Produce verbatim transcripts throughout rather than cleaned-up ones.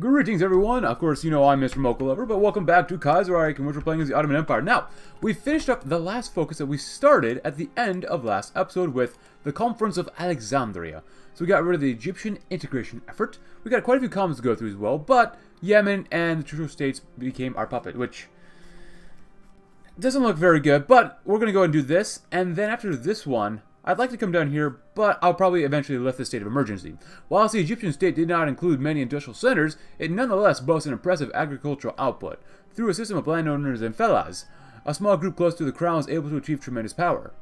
Greetings everyone, of course you know I'm Mister Mocha Lover, but welcome back to Kaiserreich, in which we're playing as the Ottoman Empire. Now, we finished up the last focus that we started at the end of last episode with the Conference of Alexandria. So we got rid of the Egyptian integration effort, we got quite a few comments to go through as well, but Yemen and the Trucial States became our puppet, which doesn't look very good, but we're going to go and do this, and then after this one, I'd like to come down here, but I'll probably eventually lift the state of emergency. Whilst the Egyptian state did not include many industrial centers, it nonetheless boasts an impressive agricultural output, through a system of landowners and fellahs, a small group close to the crown is able to achieve tremendous power.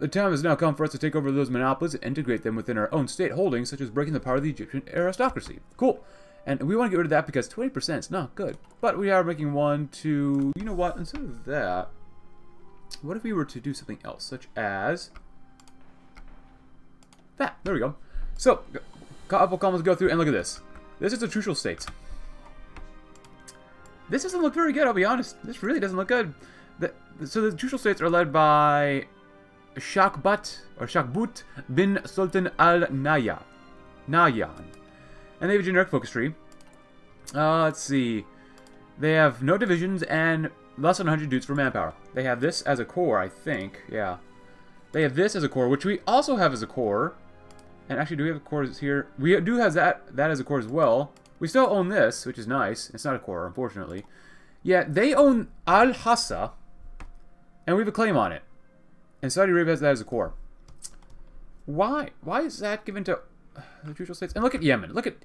The time has now come for us to take over those monopolies and integrate them within our own state holdings, such as breaking the power of the Egyptian aristocracy. Cool. And we want to get rid of that because twenty percent is not good. But we are making one to... You know what? Instead of that, what if we were to do something else, such as... that. There we go. So, a couple columns go through, and look at this. This is the Trucial States. This doesn't look very good, I'll be honest. This really doesn't look good. The, so the Trucial States are led by Shakhbut, or Shakhbut bin Sultan Al Nahyan. Nahyan. And they have a generic focus tree. Uh, let's see. They have no divisions and less than one hundred dudes for manpower. They have this as a core, I think. Yeah. They have this as a core, which we also have as a core. And actually, do we have a core here? We do have that that as a core as well. We still own this, which is nice. It's not a core, unfortunately. Yeah, they own Al-Hassa, and we have a claim on it. And Saudi Arabia has that as a core. Why? Why is that given to the Trucial States? And look at Yemen. Look at...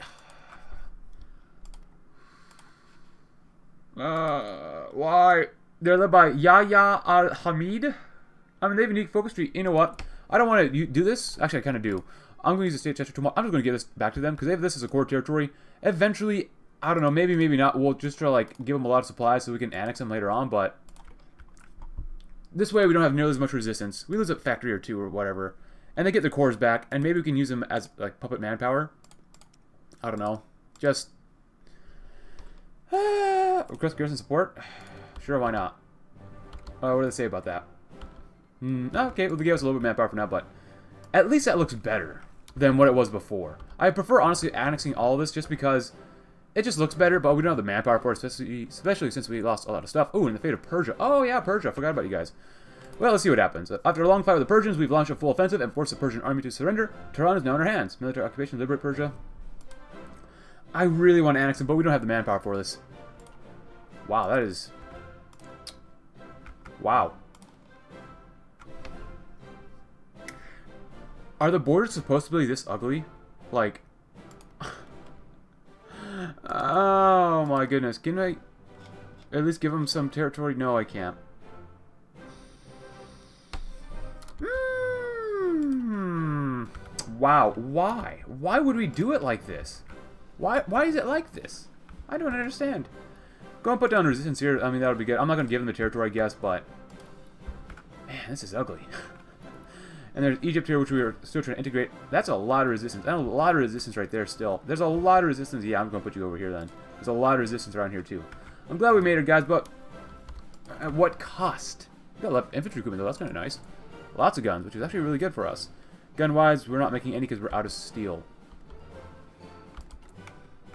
Uh, why? They're led by Yahya Al-Hamid. I mean, they have a unique focus tree. You know what? I don't want to do this. Actually, I kind of do. I'm going to use the state gesture tomorrow. I'm just going to give this back to them because they have this as a core territory. Eventually, I don't know. Maybe, maybe not. We'll just try to, like, give them a lot of supplies so we can annex them later on. But this way, we don't have nearly as much resistance. We lose a factory or two or whatever. And they get their cores back. And maybe we can use them as, like, puppet manpower. I don't know. Just... Ah, request garrison support? Sure, why not? Uh, what do they say about that? Mm, okay, well, they gave us a little bit of manpower for now, but at least that looks better than what it was before. I prefer, honestly, annexing all of this just because it just looks better, but we don't have the manpower for it, especially, especially since we lost a lot of stuff. Oh, and the fate of Persia. Oh, yeah, Persia. I forgot about you guys. Well, let's see what happens. After a long fight with the Persians, we've launched a full offensive and forced the Persian army to surrender. Tehran is now in our hands. Military occupation to liberate Persia. I really want to annex them, but we don't have the manpower for this. Wow, that is... Wow. Are the borders supposed to be this ugly? Like... oh my goodness. Can I at least give them some territory? No, I can't. Mm. Wow. Why? Why would we do it like this? Why Why is it like this? I don't understand. Go and put down resistance here. I mean, that would be good. I'm not going to give them the territory, I guess, but... Man, this is ugly. And there's Egypt here, which we are still trying to integrate. That's a lot of resistance. And a lot of resistance right there still. There's a lot of resistance. Yeah, I'm going to put you over here then. There's a lot of resistance around here too. I'm glad we made it, guys, but at what cost? We got left infantry equipment, though. That's kind of nice. Lots of guns, which is actually really good for us. Gun-wise, we're not making any because we're out of steel.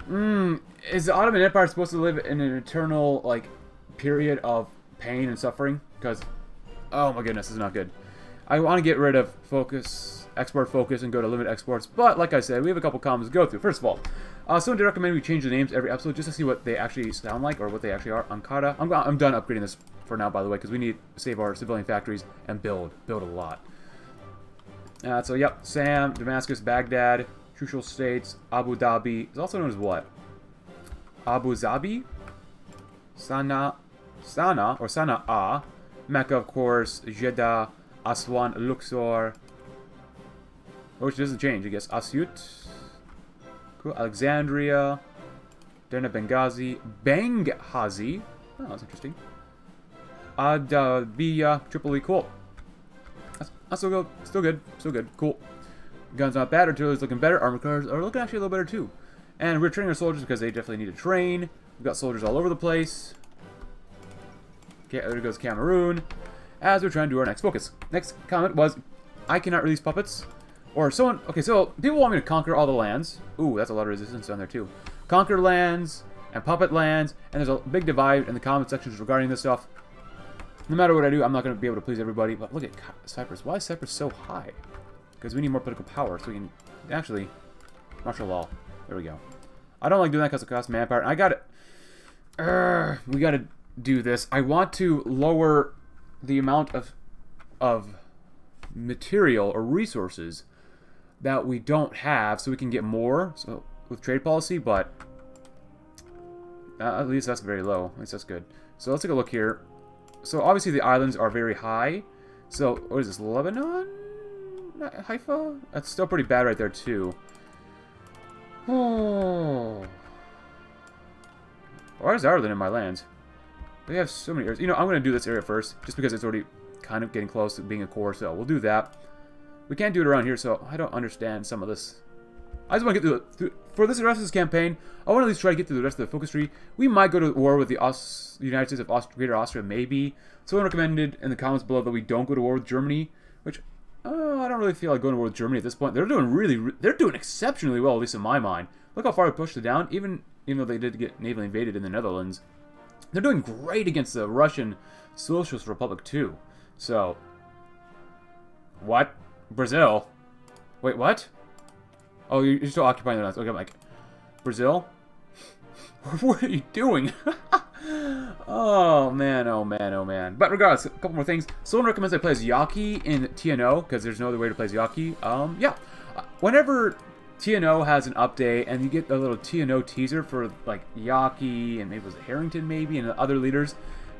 Mmm. Is the Ottoman Empire supposed to live in an eternal, like, period of pain and suffering? Because, oh my goodness, this is not good. I want to get rid of focus, export focus, and go to limit exports, but like I said, we have a couple columns to go through. First of all, uh, someone did recommend we change the names every episode just to see what they actually sound like or what they actually are. Ankara. I'm, I'm done upgrading this for now, by the way, because we need to save our civilian factories and build. Build a lot. Uh, so, yep, Sam, Damascus, Baghdad, Trucial States, Abu Dhabi. It's also known as what? Abu Dhabi? Sana, Sana, or Sana'a. Mecca, of course, Jeddah. Aswan, Luxor, which doesn't change, I guess. Asyut, cool. Alexandria, Derna, Benghazi, Benghazi. Oh, that's interesting. Adabiya, Tripoli, cool. That's, that's still good, still good, still good, cool. Guns not bad, artillery's looking better, armored cars are looking actually a little better too. And we're training our soldiers because they definitely need to train. We've got soldiers all over the place. Okay, there goes Cameroon. As we're trying to do our next focus. Next comment was, I cannot release puppets. Or someone, okay, so people want me to conquer all the lands. Ooh, that's a lot of resistance down there too. conquered lands and puppet lands, and there's a big divide in the comment sections regarding this stuff. No matter what I do, I'm not going to be able to please everybody. But look at Cyprus. Why is Cyprus so high? Because we need more political power, so we can actually martial law. There we go. I don't like doing that because it costs manpower. And I got to... We got to do this. I want to lower the amount of of material or resources that we don't have, so we can get more. So with trade policy, but uh, at least that's very low. At least that's good. So let's take a look here. So obviously the islands are very high. So what is this, Lebanon? Haifa? That's still pretty bad right there too. Oh, why is Ireland in my lands? They have so many areas. You know, I'm going to do this area first, just because it's already kind of getting close to being a core. So we'll do that. We can't do it around here, so I don't understand some of this. I just want to get through, the, through for this rest of this campaign. I want to at least try to get through the rest of the focus tree. We might go to war with the Aus United States of Aust Greater Austria, maybe. Someone recommended in the comments below that we don't go to war with Germany, which oh, I don't really feel like going to war with Germany at this point. They're doing really, they're doing exceptionally well, at least in my mind. Look how far we pushed it down, even even though they did get naval invaded in the Netherlands. They're doing great against the Russian Socialist Republic too. So, what? Brazil? Wait, what? Oh, you're still occupying the lands. Okay, I'm like, Brazil? What are you doing? Oh, man, oh, man, oh, man. But regardless, a couple more things. Someone recommends I play as Yaki in T N O, because there's no other way to play as Yaki. Um, yeah. Whenever T N O has an update, and you get a little T N O teaser for, like, Yaki, and maybe it was Harrington, maybe, and the other leaders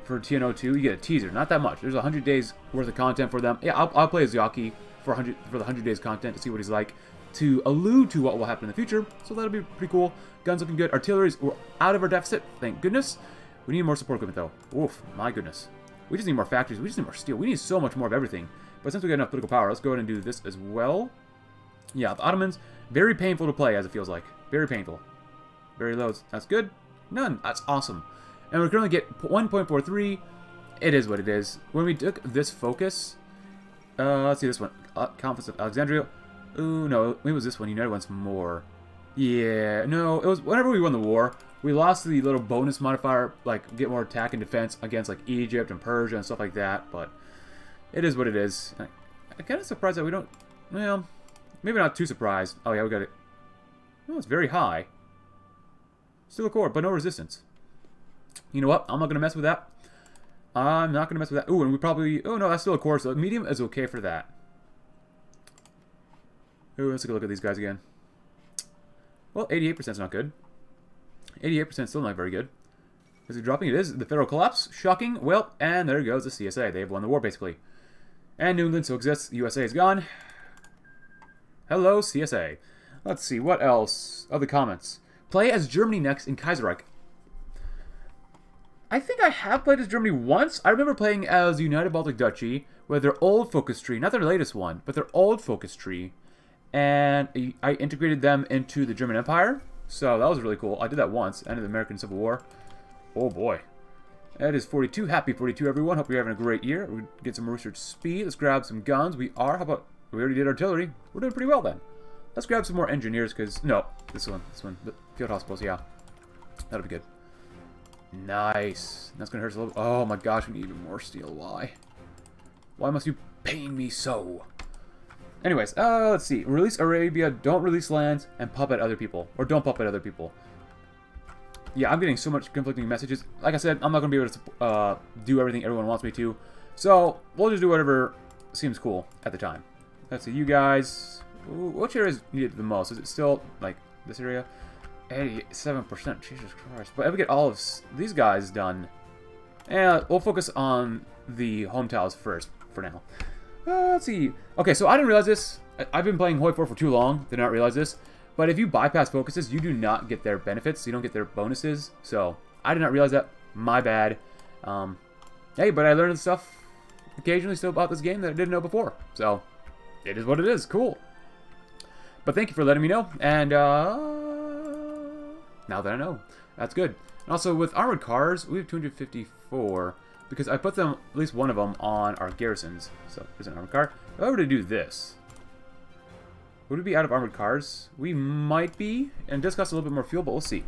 for T N O two, you get a teaser. Not that much. There's one hundred days worth of content for them. Yeah, I'll, I'll play as Yaki for, one hundred, for the one hundred days content to see what he's like, to allude to what will happen in the future, so that'll be pretty cool. Guns looking good. Artillery's, we're out of our deficit, thank goodness. We need more support equipment though. Oof, my goodness. We just need more factories, we just need more steel, we need so much more of everything. But since we got enough political power, let's go ahead and do this as well. Yeah, the Ottomans, very painful to play as it feels like. Very painful. Very low, that's good. None, that's awesome. And we currently get one point four three, it is what it is. When we took this focus, uh, let's see this one, Conference of Alexandria. Ooh, no, it was this one. United once more. Yeah, no, it was whenever we won the war, we lost the little bonus modifier, like get more attack and defense against like Egypt and Persia and stuff like that, but it is what it is. I, I'm kind of surprised that we don't, well, maybe not too surprised. Oh yeah, we got it. No, it's very high. Still a core, but no resistance. You know what? I'm not going to mess with that. I'm not going to mess with that. Ooh, and we probably, oh no, that's still a core, so medium is okay for that. Ooh, let's take a look at these guys again. Well, eighty-eight percent is not good. eighty-eight percent is still not very good. Is it dropping? It is. The federal collapse. Shocking. Well, and there goes the C S A. They've won the war, basically. And New England still exists. U S A is gone. Hello, C S A. Let's see. What else? Other comments. Play as Germany next in Kaiserreich. I think I have played as Germany once. I remember playing as United Baltic Duchy with their old focus tree. Not their latest one, but their old focus tree. And I integrated them into the German Empire, so that was really cool. I did that once, end of the American Civil War. Oh boy. That is forty-two. Happy forty-two, everyone. Hope you're having a great year. We get some research speed. Let's grab some guns. We are. How about... We already did artillery. We're doing pretty well then. Let's grab some more engineers, because... No. This one. This one. The field hospitals, yeah. That'll be good. Nice. That's going to hurt us a little bit. Oh my gosh, we need even more steel. Why? Why must you pain me so? Anyways, uh, let's see. Release Arabia, don't release lands, and puppet other people. Or don't puppet other people. Yeah, I'm getting so much conflicting messages. Like I said, I'm not going to be able to uh, do everything everyone wants me to. So, we'll just do whatever seems cool at the time. Let's see, you guys... Which area is needed the most? Is it still, like, this area? eighty-seven percent, Jesus Christ. But if we get all of these guys done... And we'll focus on the home tiles first, for now. Uh, let's see. Okay, so I didn't realize this. I've been playing Hoi four for too long. Did not realize this. But if you bypass focuses, you do not get their benefits. You don't get their bonuses. So I did not realize that. My bad. Um, hey, but I learned stuff occasionally still about this game that I didn't know before. So it is what it is. Cool. But thank you for letting me know. And uh, now that I know, that's good. And also with armored cars, we have two hundred fifty-four. Because I put them, at least one of them, on our garrisons. So, here's an armored car. If I were to do this, Would we be out of armored cars? We might be, and it does cost a little bit more fuel, but we'll see.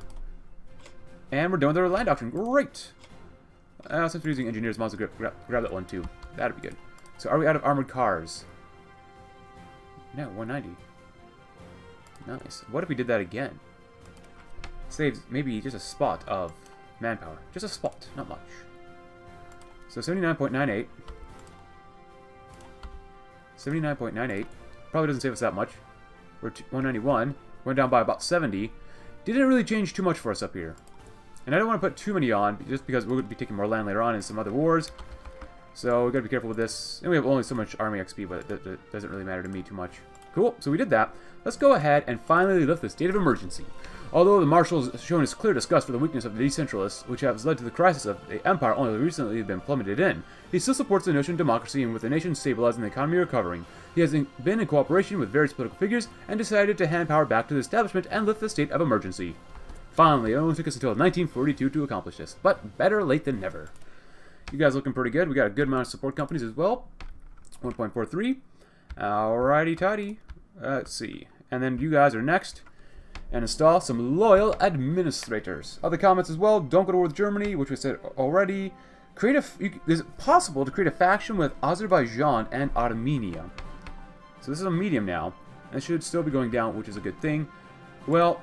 And we're done with our land auction. Great! Uh, since we're using engineers, might as well grab, grab that one too. That'd be good. So are we out of armored cars? No, one ninety. Nice. What if we did that again? Saves maybe just a spot of manpower. Just a spot, not much. So seventy-nine point nine eight. seventy-nine point nine eight. Probably doesn't save us that much. We're one ninety-one. Went down by about seventy. Didn't really change too much for us up here. And I don't want to put too many on, just because we'll be taking more land later on in some other wars. So we've got to be careful with this. And we have only so much army X P, but it doesn't really matter to me too much. Cool, so we did that. Let's go ahead and finally lift the state of emergency. Although the Marshal has shown his clear disgust for the weakness of the decentralists, which has led to the crisis of the empire only recently been plummeted in, he still supports the notion of democracy, and with the nation stabilized and the economy recovering, he has been in cooperation with various political figures and decided to hand power back to the establishment and lift the state of emergency. Finally, it only took us until nineteen forty-two to accomplish this, but better late than never. You guys looking pretty good. We got a good amount of support companies as well. one point four three. Alrighty, tidy. Let's see. And then you guys are next. And install some loyal administrators. Other comments as well. Don't go to war with Germany, which we said already. Create a f you, is it possible to create a faction with Azerbaijan and Armenia? So this is a medium now. And it should still be going down, which is a good thing. Well,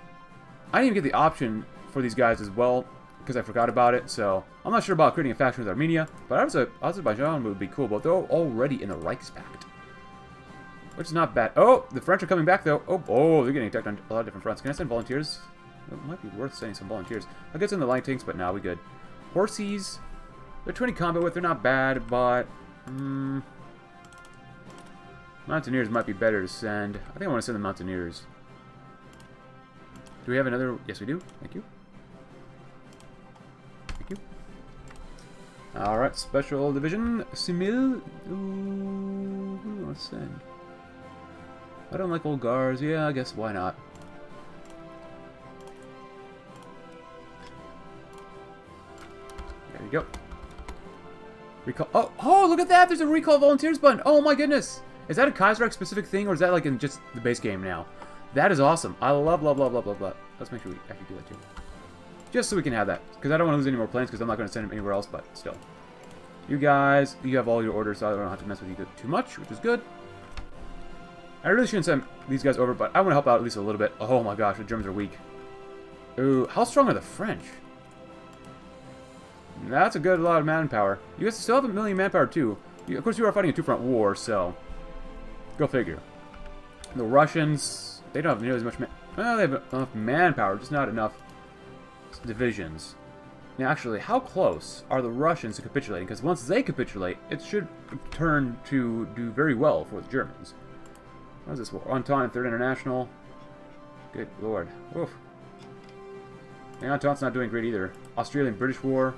I didn't even get the option for these guys as well, because I forgot about it. So I'm not sure about creating a faction with Armenia. But I was a, Azerbaijan would be cool, but they're already in the Reichspakt. Which is not bad. Oh, the French are coming back, though. Oh, oh, they're getting attacked on a lot of different fronts. Can I send volunteers? It might be worth sending some volunteers. I'll get some of the light tanks, but now nah, we good. Horsies. They're twenty combat with. They're not bad, but... Um, Mountaineers might be better to send. I think I want to send the Mountaineers. Do we have another... Yes, we do. Thank you. Thank you. Alright, special division. Simil. Ooh, who do we want to send? I don't like old guards. Yeah, I guess why not? There you go. Recall. Oh, oh, look at that! There's a recall volunteers button. Oh my goodness! Is that a Kaiserreich specific thing, or is that like in just the base game now? That is awesome. I love, love, love, love, love, love. Let's make sure we actually do that too, just so we can have that. Because I don't want to lose any more planes, because I'm not going to send them anywhere else. But still, you guys, you have all your orders, so I don't have to mess with you too much, which is good. I really shouldn't send these guys over, but I want to help out at least a little bit. Oh my gosh, the Germans are weak. Ooh, how strong are the French? That's a good lot of manpower. You guys still have a million manpower too. You, of course, you are fighting a two-front war, so go figure. The Russians, they don't have nearly as much man... Well, they have enough manpower, just not enough divisions. Now, actually, how close are the Russians to capitulating? Because once they capitulate, it should turn to do very well for the Germans. What is this war? Entente, Third International. Good lord. Oof. The Entente's not doing great either. Australian-British War.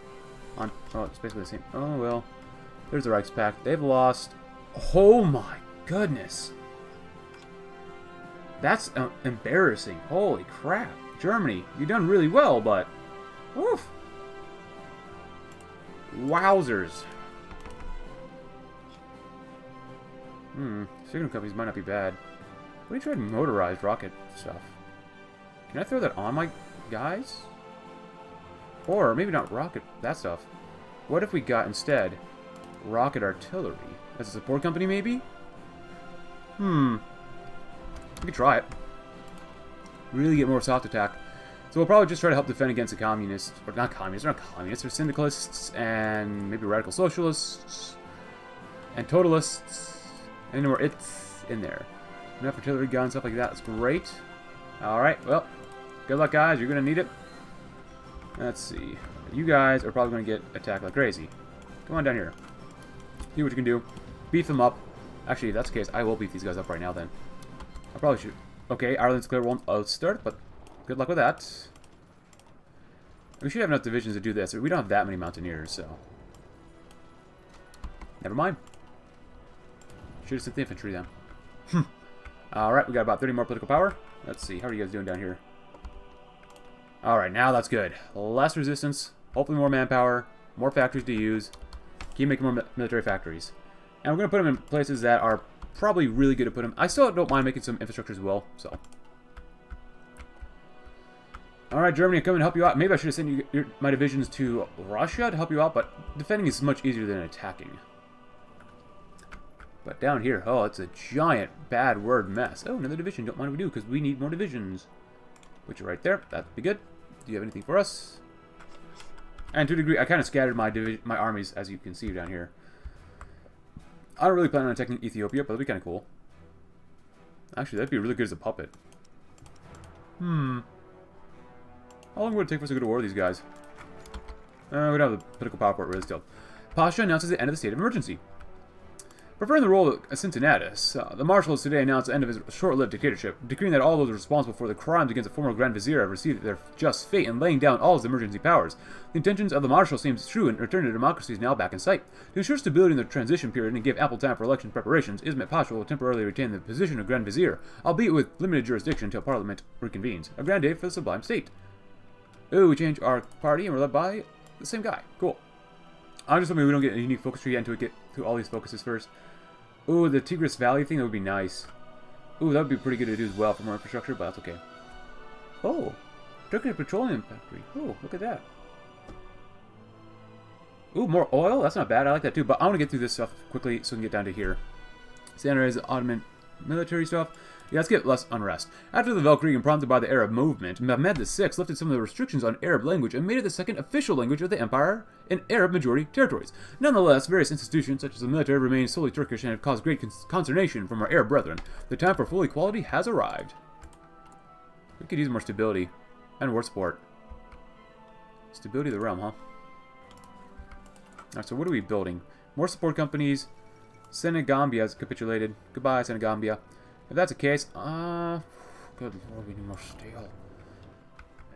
On, oh, it's basically the same. Oh, well. There's the Reichspakt. They've lost. Oh, my goodness. That's uh, embarrassing. Holy crap. Germany, you've done really well, but... Oof. Wowzers. Hmm, signal companies might not be bad. What do you try motorized rocket stuff? Can I throw that on my guys? Or maybe not rocket, that stuff. What if we got instead rocket artillery? As a support company maybe? Hmm. We could try it. Really get more soft attack. So we'll probably just try to help defend against the communists. Or not communists, they're not communists, they're syndicalists and maybe radical socialists and totalists. Anywhere it's in there. Enough artillery guns, stuff like that. That's great. Alright, well, good luck, guys. You're going to need it. Let's see. You guys are probably going to get attacked like crazy. Come on down here. See what you can do. Beef them up. Actually, if that's the case, I will beef these guys up right now then. I probably should. Okay, Ireland's clear won't start, but good luck with that. We should have enough divisions to do this. We don't have that many mountaineers, so. Never mind. Shoot us at the infantry, then. Hmm. Alright, we got about thirty more political power. Let's see. How are you guys doing down here? Alright, now that's good. Less resistance. Hopefully more manpower. More factories to use. Keep making more military factories. And we're going to put them in places that are probably really good to put them. I still don't mind making some infrastructure as well, so. Alright, Germany, I'm coming to help you out. Maybe I should have sent you, your, my divisions to Russia to help you out, but defending is much easier than attacking. But down here, oh, it's a giant bad word mess. Oh, another division. Don't mind if we do, because we need more divisions. Which are right there. That'd be good. Do you have anything for us? And to a degree, I kind of scattered my divi my armies, as you can see down here. I don't really plan on attacking Ethiopia, but that'd be kind of cool. Actually, that'd be really good as a puppet. Hmm. How long would it take for us to go to war with these guys? Uh, we don't have the political power port really still. Pasha announces the end of the state of emergency. Preferring the role of Cincinnatus, uh, the marshal has today announced the end of his short-lived dictatorship, decreeing that all those responsible for the crimes against the former Grand Vizier have received their just fate and laying down all his emergency powers. The intentions of the marshal seems true, and return to democracy is now back in sight. To ensure stability in the transition period and give ample time for election preparations, Ismet Pasha will temporarily retain the position of Grand Vizier, albeit with limited jurisdiction until Parliament reconvenes. A grand day for the Sublime State. Ooh, we change our party, and we're led by the same guy. Cool. I'm just hoping we don't get a unique focus tree yet until we get through all these focuses first. Ooh, the Tigris Valley thing, that would be nice. Ooh, that would be pretty good to do as well for more infrastructure, but that's okay. Oh, Turkish Petroleum Factory. Ooh, look at that. Ooh, more oil? That's not bad. I like that too, but I want to get through this stuff quickly so we can get down to here. Standardize the Ottoman military stuff. Yeah, let's get less unrest. After the Valkyrie and prompted by the Arab movement, Mehmed the sixth lifted some of the restrictions on Arab language and made it the second official language of the empire in Arab-majority territories. Nonetheless, various institutions, such as the military, remain solely Turkish and have caused great consternation from our Arab brethren. The time for full equality has arrived. We could use more stability and war support. Stability of the realm, huh? Alright, so what are we building? More support companies. Senegambia has capitulated. Goodbye, Senegambia. If that's the case, uh, good lord, we need more steel.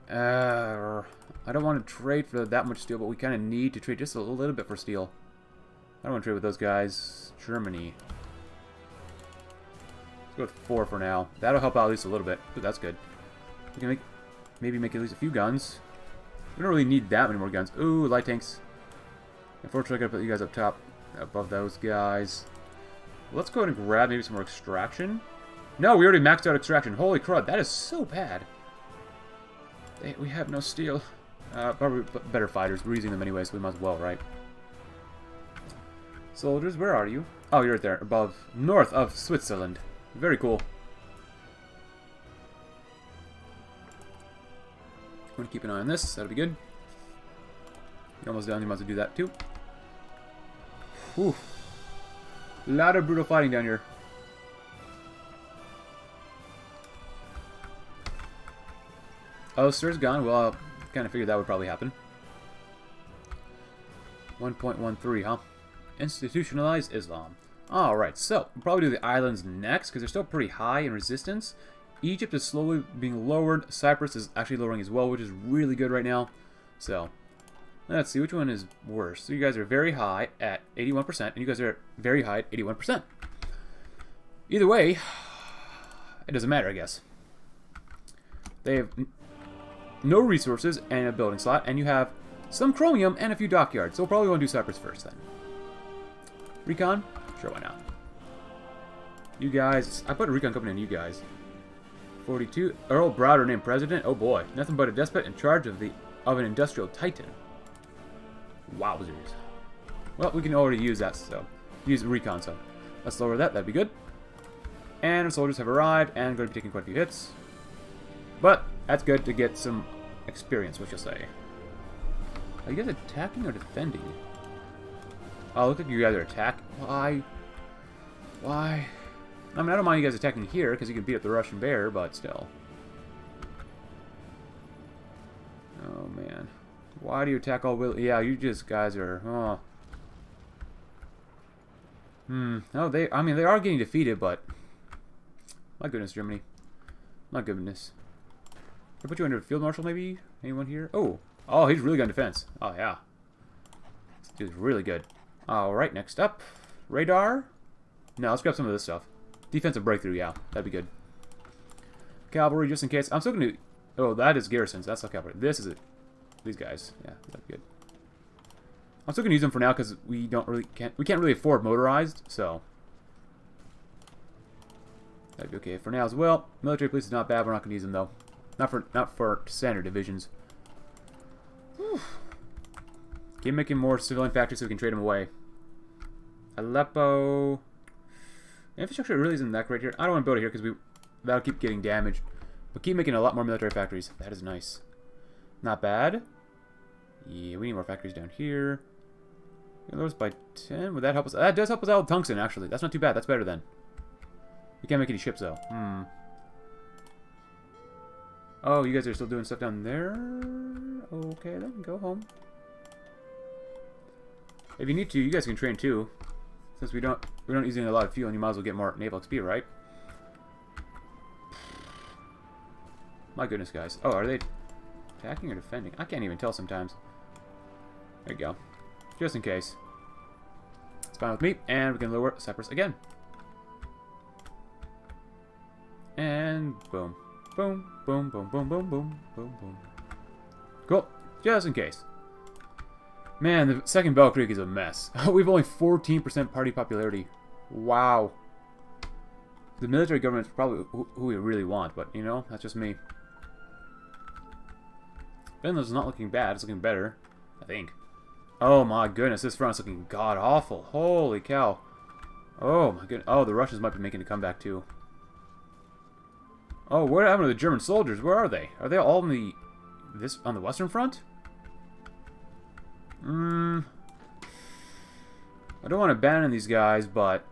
Uh, I don't want to trade for that much steel, but we kind of need to trade just a little bit for steel. I don't want to trade with those guys. Germany. Let's go with four for now. That'll help out at least a little bit. Ooh, that's good. We can make, maybe make at least a few guns. We don't really need that many more guns. Ooh, light tanks. Unfortunately, I gotta put you guys up top, above those guys. Let's go ahead and grab maybe some more extraction. No, we already maxed out extraction. Holy crud, that is so bad. They, we have no steel. Uh, probably better fighters. We're using them anyway, so we might as well, right? Soldiers, where are you? Oh, you're right there, above, north of Switzerland. Very cool. I'm gonna keep an eye on this. That'll be good. You're almost done. You might as well do that too. Whew. A lot of brutal fighting down here. Oh, Sir's gone. Well, I kind of figured that would probably happen. one point one three, huh? Institutionalized Islam. Alright, so we'll probably do the islands next, because they're still pretty high in resistance. Egypt is slowly being lowered. Cyprus is actually lowering as well, which is really good right now. So, let's see which one is worse. So you guys are very high at eighty-one percent, and you guys are very high at eighty-one percent. Either way, it doesn't matter, I guess. They have no resources and a building slot, and you have some chromium and a few dockyards. So we'll probably want to do Cyprus first then. Recon? Sure, why not? You guys, I put a recon company on you guys. forty-two, Earl Browder named president. Oh boy, nothing but a despot in charge of the of an industrial titan. Wowzers. Well, we can already use that, so use recon, so let's lower that, that'd be good. And our soldiers have arrived and going to be taking quite a few hits. But that's good to get some experience, what you'll say. Are you guys attacking or defending? Oh, it looks like you guys are attacking. Why? Why? I mean, I don't mind you guys attacking here, because you can beat up the Russian bear, but still. Oh, man. Why do you attack all will? Yeah, you just guys are. Oh. Hmm. Oh, they. I mean, they are getting defeated, but my goodness, Germany. My goodness. I'll put you under field marshal, maybe. Anyone here? Oh. Oh, he's really good on defense. Oh yeah. This dude's really good. All right. Next up, radar. No, let's grab some of this stuff. Defensive breakthrough. Yeah, that'd be good. Cavalry, just in case. I'm still gonna. Oh, that is garrisons. That's not cavalry. This is it. These guys, yeah, that'd be good. I'm still gonna use them for now because we don't really can't we can't really afford motorized, so That'd be okay for now as well. Military police is not bad. We're not going to use them though. Not for not for standard divisions. Whew. Keep making more civilian factories so we can trade them away. Aleppo. The infrastructure really isn't that great here. I don't want to build it here because we that'll keep getting damaged. But keep making a lot more military factories. That is nice. Not bad. Yeah, we need more factories down here. Those by ten. Would that help us? That does help us out with tungsten, actually. That's not too bad. That's better then. We can't make any ships, though. Hmm. Oh, you guys are still doing stuff down there? Okay, then. Go home. If you need to, you guys can train, too. Since we don't, we're not using a lot of fuel, and you might as well get more naval X P, right? My goodness, guys. Oh, are they attacking or defending? I can't even tell sometimes. There you go. Just in case. It's fine with me, and we can lower Cyprus again. And boom. Boom, boom, boom, boom, boom, boom, boom, boom. Cool. Just in case. Man, the second Bell Creek is a mess. We've only fourteen percent party popularity. Wow. The military government's probably who we really want, but, you know, that's just me. Finland's not looking bad. It's looking better, I think. Oh my goodness, this front's looking god-awful. Holy cow. Oh my goodness. Oh, the Russians might be making a comeback too. Oh, what happened to the German soldiers? Where are they? Are they all on the... this... on the Western Front? Hmm... I don't want to abandon these guys, but...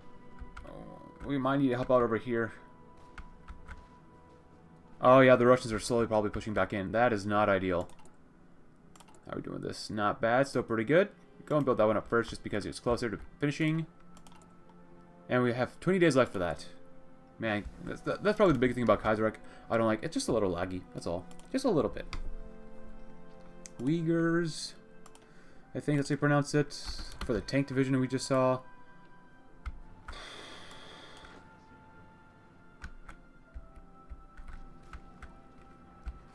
we might need to help out over here. Oh yeah, the Russians are slowly probably pushing back in. That is not ideal. How are we doing with this? Not bad. Still pretty good. Go and build that one up first just because it's closer to finishing. And we have twenty days left for that. Man, that's, that's probably the biggest thing about Kaiserreich. I don't like... it's just a little laggy. That's all. Just a little bit. Uyghurs. I think that's how you pronounce it. For the tank division we just saw.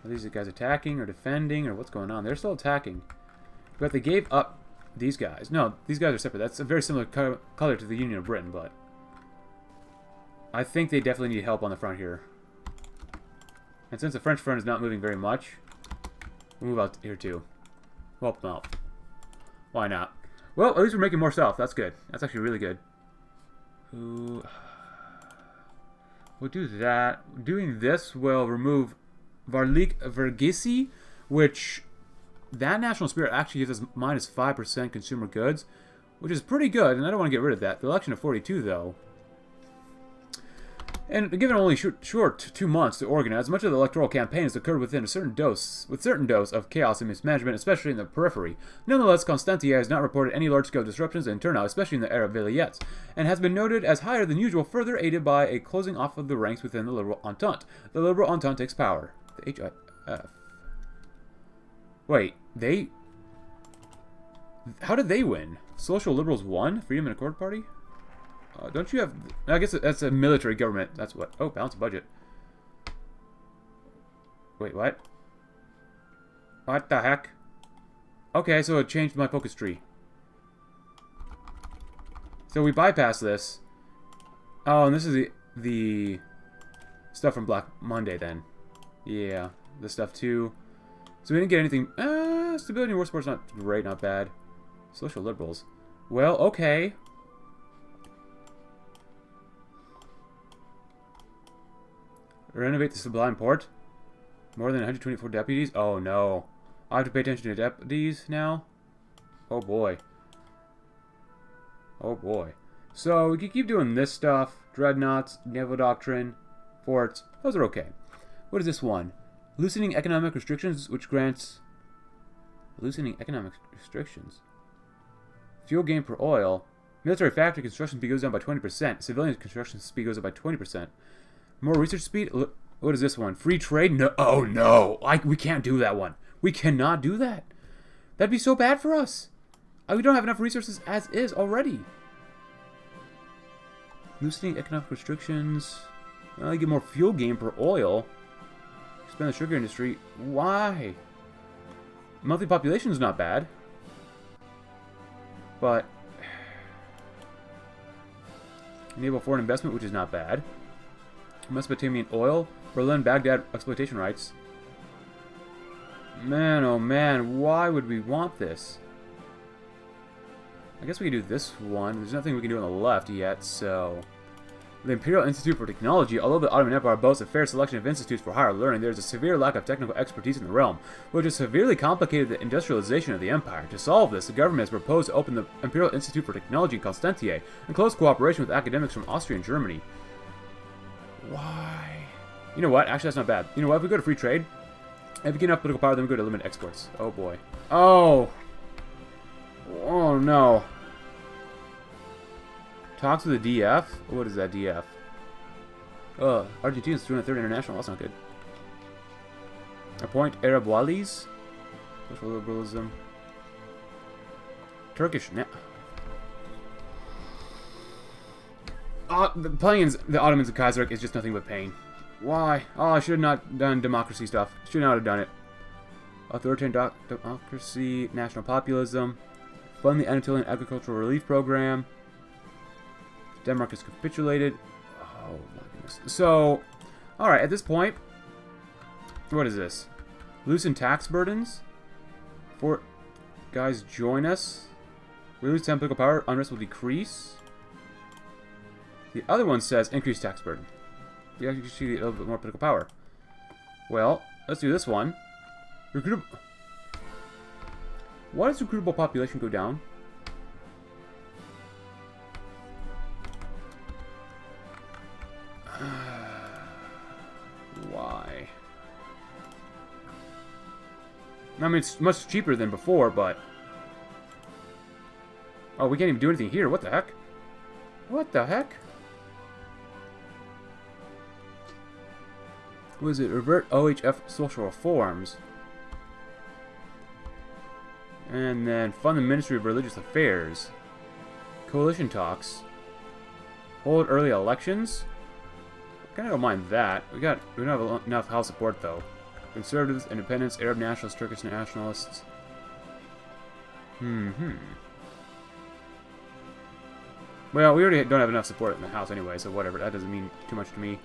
Are these guys attacking or defending or what's going on? They're still attacking. But they gave up these guys. No, these guys are separate. That's a very similar co color to the Union of Britain, but... I think they definitely need help on the front here. And since the French front is not moving very much, we'll move out here too. We'll help them out. Why not? Well, at least we're making more stuff. That's good. That's actually really good. Ooh. We'll do that. Doing this will remove... Varlik Vergisi, which that national spirit actually gives us minus five percent consumer goods, which is pretty good, and I don't want to get rid of that. The election of forty-two, though. And given only short, short two months to organize, much of the electoral campaign has occurred within a certain dose, with certain dose of chaos and mismanagement, especially in the periphery. Nonetheless, Constantia has not reported any large-scale disruptions in turnout, especially in the era of Villiers, and has been noted as higher than usual, further aided by a closing off of the ranks within the Liberal Entente. The Liberal Entente takes power. The H I F. Wait, they... how did they win? Social Liberals won? Freedom and Accord Party? Uh, don't you have... I guess that's a military government. That's what... oh, balanced budget. Wait, what? What the heck? Okay, so it changed my focus tree. So we bypassed this. Oh, and this is the... the stuff from Black Monday, then. Yeah, this stuff too. So we didn't get anything. Uh, stability and war support's not great, not bad. Social Liberals. Well, okay. Renovate the Sublime Port. More than one hundred twenty-four deputies? Oh no. I have to pay attention to deputies now? Oh boy. Oh boy. So we can keep doing this stuff. Dreadnoughts, naval doctrine, forts. Those are okay. What is this one? Loosening economic restrictions, which grants... loosening economic restrictions? Fuel gain per oil. Military factory construction speed goes down by twenty percent. Civilian construction speed goes up by twenty percent. More research speed? What is this one? Free trade? No. Oh, no. I, we can't do that one. We cannot do that. That'd be so bad for us. I, we don't have enough resources as is already. Loosening economic restrictions. I get more fuel gain per oil. Spend the sugar industry. Why? Monthly population is not bad. But... enable foreign investment, which is not bad. Mesopotamian oil, Berlin, Baghdad exploitation rights. Man, oh man, why would we want this? I guess we can do this one. There's nothing we can do on the left yet, so... The Imperial Institute for Technology. Although the Ottoman Empire boasts a fair selection of institutes for higher learning, there is a severe lack of technical expertise in the realm, which has severely complicated the industrialization of the empire. To solve this, the government has proposed to open the Imperial Institute for Technology in Constantia, in close cooperation with academics from Austria and Germany. Why? You know what? Actually, that's not bad. You know what? If we go to free trade, if we get enough political power, then we go to limit exports. Oh, boy. Oh! Oh, no. Talks with the D F? What is that D F? Uh, Argentina's doing a Third International. That's not good. Appoint Arab Walis. Social liberalism. Turkish. Nah. Uh, the plans, the Ottomans of Kaiserreich is just nothing but pain. Why? Oh, I should have not done democracy stuff. Should not have done it. Authoritarian doc democracy. National populism. Fund the Anatolian Agricultural Relief Program. Denmark has capitulated. Oh my goodness. So, alright, at this point, what is this? Loosen tax burdens? Four guys join us. We lose ten political power, unrest will decrease. The other one says increase tax burden. You actually should get a little bit more political power. Well, let's do this one. Recruitable. Why does recruitable population go down? Why? I mean, it's much cheaper than before, but... Oh, we can't even do anything here. What the heck? What the heck? What is it? Revert O H F social reforms. And then fund the Ministry of Religious Affairs. Coalition talks. Hold early elections. I kind of don't mind that. We got we don't have enough house support though. Conservatives, independents, Arab nationalists, Turkish nationalists. Mm-hmm. Well, we already don't have enough support in the house anyway, so whatever. That doesn't mean too much to me.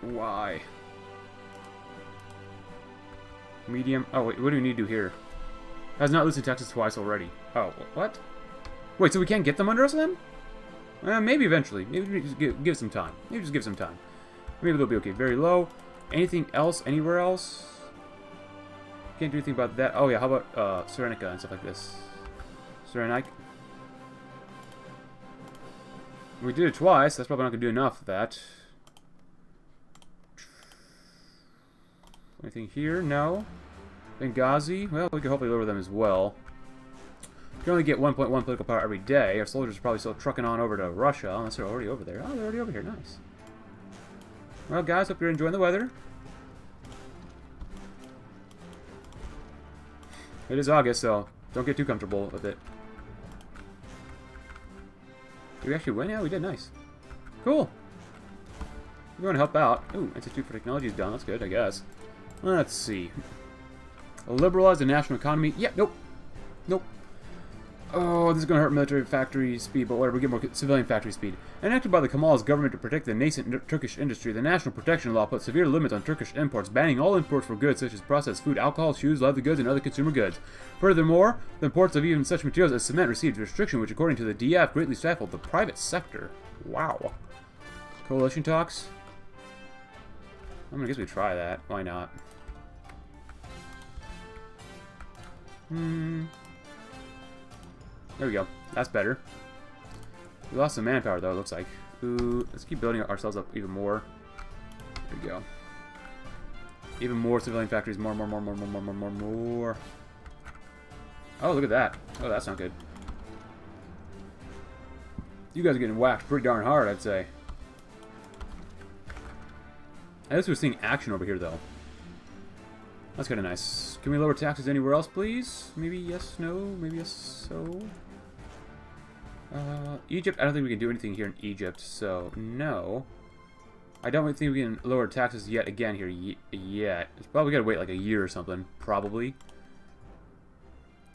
Why? Medium. Oh wait, what do we need to do here? Has not loosened taxes twice already. Oh, what? Wait, so we can't get them under us then? Uh, maybe eventually. Maybe just give, give some time. Maybe just give some time. Maybe they'll be okay. Very low. Anything else? Anywhere else? Can't do anything about that. Oh yeah, how about uh, Cyrenaica and stuff like this? Cyrenaica. We did it twice. That's probably not going to do enough of that. Anything here? No. Benghazi? Well, we can hopefully lower them as well. You only get one point one political power every day. Our soldiers are probably still trucking on over to Russia, unless they're already over there. Oh, they're already over here. Nice. Well, guys, hope you're enjoying the weather. It is August, so don't get too comfortable with it. Did we actually win? Yeah, we did. Nice. Cool. We want to help out. Ooh, Institute for Technology is down. That's good, I guess. Let's see. Liberalize the national economy. Yeah, nope. Nope. Oh, this is going to hurt military factory speed, but whatever, we get more civilian factory speed. Enacted by the Kemal's government to protect the nascent Turkish industry, the National Protection Law put severe limits on Turkish imports, banning all imports for goods such as processed food, alcohol, shoes, leather goods, and other consumer goods. Furthermore, the imports of even such materials as cement received restriction, which according to the D F greatly stifled the private sector. Wow. Coalition talks? I'm going to guess we try that. Why not? Hmm... There we go. That's better. We lost some manpower, though, it looks like. Ooh, let's keep building ourselves up even more. There we go. Even more civilian factories. More, more, more, more, more, more, more, more, more. Oh, look at that. Oh, that's not good. You guys are getting whacked pretty darn hard, I'd say. I guess we're seeing action over here, though. That's kind of nice. Can we lower taxes anywhere else, please? Maybe yes, no, maybe yes, so... Uh, Egypt, I don't think we can do anything here in Egypt, so no. I don't think we can lower taxes yet again here yet. It's probably gotta wait like a year or something, probably.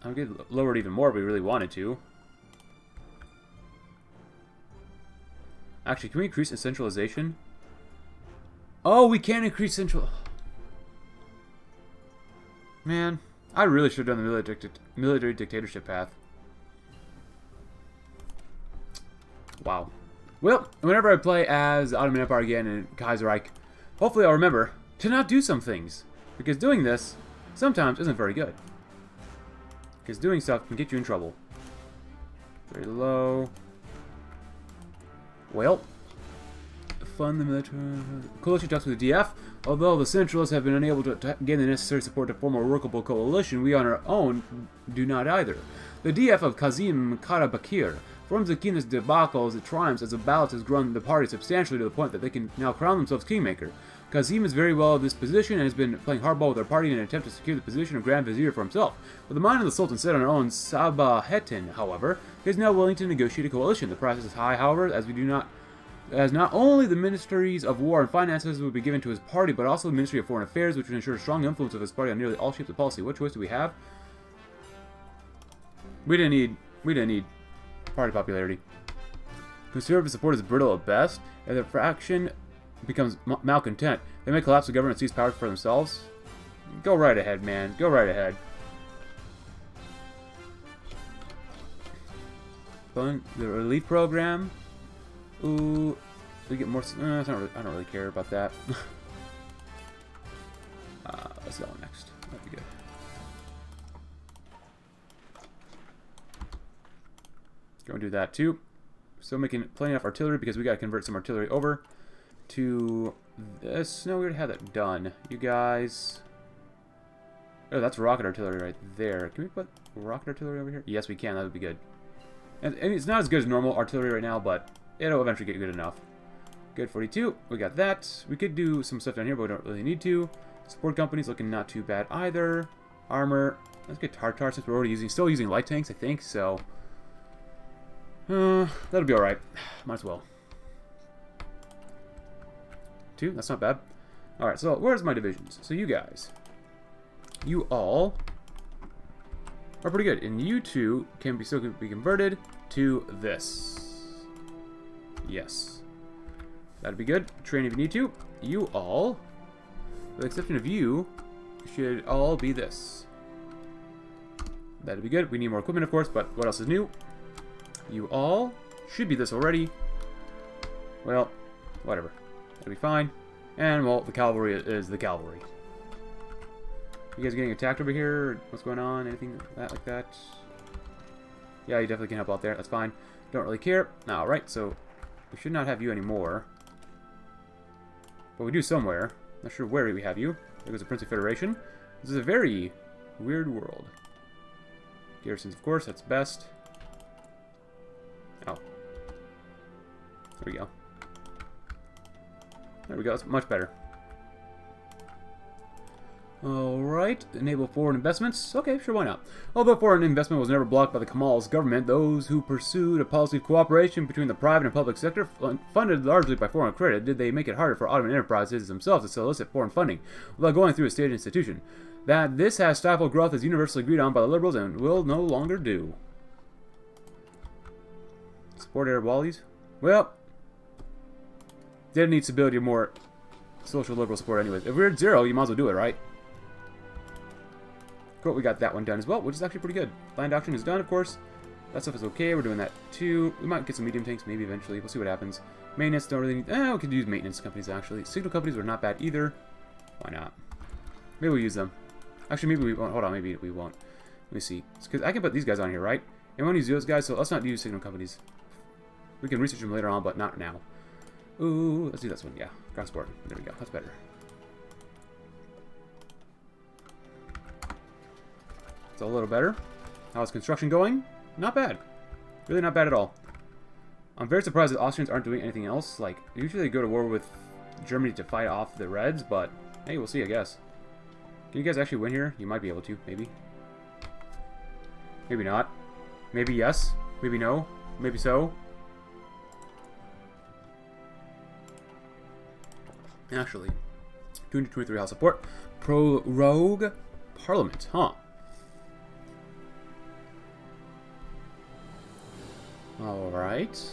I would get lowered even more if we really wanted to. Actually, can we increase in centralization? Oh, we can't increase central... Man, I really should have done the military, dict military dictatorship path. Wow. Well, whenever I play as the Ottoman Empire again and Kaiserreich, hopefully I'll remember to not do some things. Because doing this sometimes isn't very good. Because doing stuff can get you in trouble. Very low. Well, fund the military. Coalition talks with the D F. Although the centralists have been unable to gain the necessary support to form a workable coalition, we on our own do not either. The D F of Kazim Karabakir forms the keenest debacle as it triumphs, as the ballot has grown the party substantially to the point that they can now crown themselves kingmaker. Kazim is very well of this position and has been playing hardball with our party in an attempt to secure the position of Grand Vizier for himself. With the mind of the Sultan set on our own Sabaheddin, however, he is now willing to negotiate a coalition. The price is high, however, as we do not as not only the ministries of war and finances would be given to his party, but also the Ministry of Foreign Affairs, which would ensure strong influence of his party on nearly all shapes of policy. What choice do we have? We didn't need we didn't need party popularity. Conservative support is brittle at best, and the faction becomes malcontent. They may collapse the government and seize power for themselves. Go right ahead, man. Go right ahead. Fund the relief program. Ooh, we get more. Uh, it's not really, I don't really care about that. uh, let's go on next. That'd be good. Go and do that too. Still making plenty enough artillery because we gotta convert some artillery over to this. No, we already had that done. You guys. Oh, that's rocket artillery right there. Can we put rocket artillery over here? Yes, we can. That would be good. And, and it's not as good as normal artillery right now, but it'll eventually get good enough. Good, forty-two. We got that. We could do some stuff down here, but we don't really need to. Support companies looking not too bad either. Armor. Let's get Tartar since we're already using, still using light tanks, I think. So. Uh, that'll be alright. Might as well. Two? That's not bad. Alright, so where's my divisions? So you guys. You all are pretty good. And you two can be still be converted to this. Yes. That'd be good. Train if you need to. You all, with the exception of you, should all be this. That'd be good. We need more equipment, of course, but what else is new? You all should be this already. Well, whatever. That'll be fine. And, well, the cavalry is the cavalry. You guys getting attacked over here? What's going on? Anything like that, like that? Yeah, you definitely can help out there. That's fine. Don't really care. Alright, so we should not have you anymore. But we do somewhere. Not sure where we have you. There goes the Prince of Federation. This is a very weird world. Garrisons, of course. That's best. Oh. There we go. There we go. That's much better. Alright. Enable foreign investments. Okay, sure, why not? Although foreign investment was never blocked by the Kemal's government, those who pursued a policy of cooperation between the private and public sector, funded largely by foreign credit, did they make it harder for Ottoman enterprises themselves to solicit foreign funding without going through a state institution. That this has stifled growth is universally agreed on by the liberals and will no longer do. Support Arab Walis? Well, they didn't need stability or more social liberal support anyways. If we're at zero, you might as well do it, right? Cool, we got that one done as well, which is actually pretty good. Land auction is done, of course. That stuff is okay. We're doing that too. We might get some medium tanks maybe eventually. We'll see what happens. Maintenance, don't really need... Eh, we could use maintenance companies, actually. Signal companies were not bad either. Why not? Maybe we'll use them. Actually, maybe we won't. Hold on, maybe we won't. Let me see. Because I can put these guys on here, right? And we won't use those guys, so let's not use signal companies. We can research them later on, but not now. Ooh, let's do this one, yeah. Ground support. There we go. That's better. It's a little better. How's construction going? Not bad. Really not bad at all. I'm very surprised that Austrians aren't doing anything else. Like, usually they go to war with Germany to fight off the Reds, but hey, we'll see, I guess. Can you guys actually win here? You might be able to, maybe. Maybe not. Maybe yes. Maybe no. Maybe so. Actually, two hundred twenty-three house support. Prorogue Parliament, huh? Alright.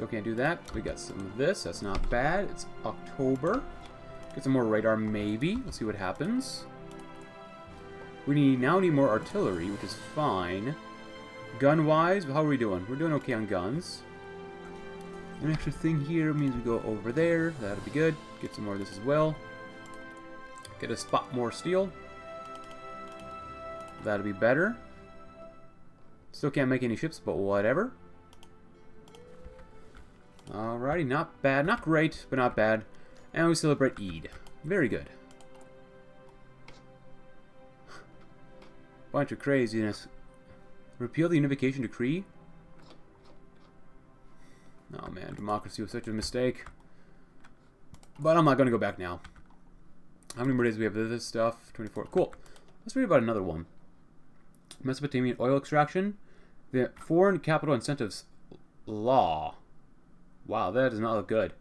Still can't do that. We got some of this. That's not bad. It's October. Get some more radar, maybe. Let's see what happens. We need, now need more artillery, which is fine. Gun-wise, how are we doing? We're doing okay on guns. An extra thing here means we go over there. That'll be good. Get some more of this as well. Get a spot more steel. That'll be better. Still can't make any ships, but whatever. Alrighty, not bad. Not great, but not bad. And we celebrate Eid. Very good. Bunch of craziness. Repeal the Unification Decree? Oh man, democracy was such a mistake. But I'm not going to go back now. How many more days do we have of this stuff? twenty-four. Cool. Let's read about another one. Mesopotamian oil extraction. The Foreign Capital Incentives Law. Wow, that does not look good.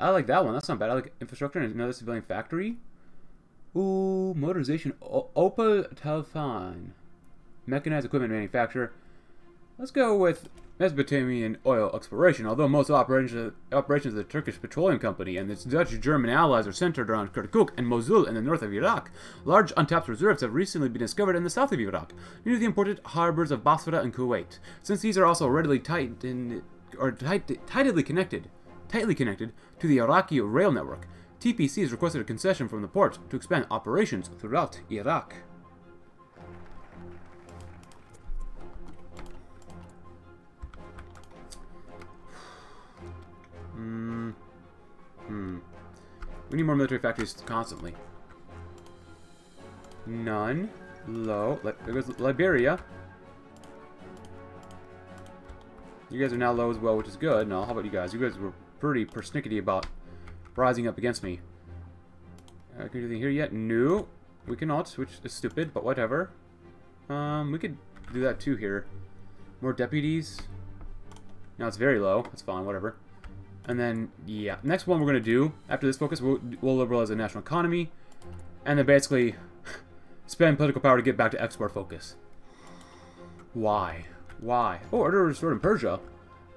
I like that one. That's not bad. I like infrastructure and another civilian factory. Ooh, motorization. Opel Telfan. Mechanized equipment manufacturer. Let's go with Mesopotamian oil exploration, although most operations operations of the Turkish Petroleum Company and its Dutch-German allies are centered around Kirkuk and Mosul in the north of Iraq. Large untapped reserves have recently been discovered in the south of Iraq, near the important harbors of Basra and Kuwait. Since these are also readily tight in, or tight, tightly connected, tightly connected to the Iraqi rail network, T P C has requested a concession from the port to expand operations throughout Iraq. Hmm. Hmm. We need more military factories constantly. None. Low. Li there goes Liberia. You guys are now low as well, which is good. No, how about you guys? You guys were pretty persnickety about rising up against me. Uh, can we do anything here yet? No. We cannot, which is stupid, but whatever. Um, we could do that too here. More deputies. Now it's very low. That's fine, whatever. And then, yeah, next one we're going to do, after this focus, we'll, we'll liberalize the national economy, and then basically spend political power to get back to export focus. Why? Why? Oh, order restored in Persia.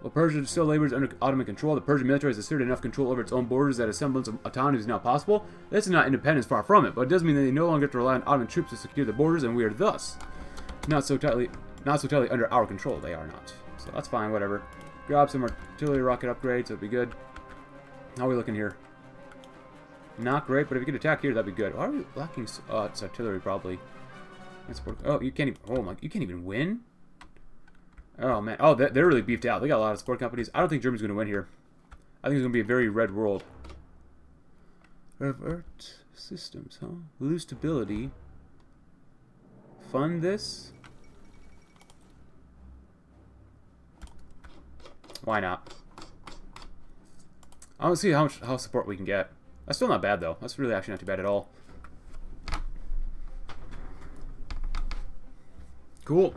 Well, Persia still labors under Ottoman control. The Persian military has asserted enough control over its own borders that a semblance of autonomy is now possible. This is not independence, far from it, but it does mean that they no longer have to rely on Ottoman troops to secure the borders, and we are thus not so tightly, not so tightly under our control. They are not. So that's fine, whatever. Grab some artillery rocket upgrades, that'd be good. How are we looking here? Not great, but if we could attack here, that'd be good. Why are we lacking? Uh, it's artillery, probably. Oh, you can't even. Oh my, you can't even win. Oh man, oh they're really beefed out. They got a lot of support companies. I don't think Germany's going to win here. I think it's going to be a very red world. Revert systems, huh? Lose stability. Fund this. Why not? I want to see how much how support we can get. That's still not bad though. That's really actually not too bad at all. Cool.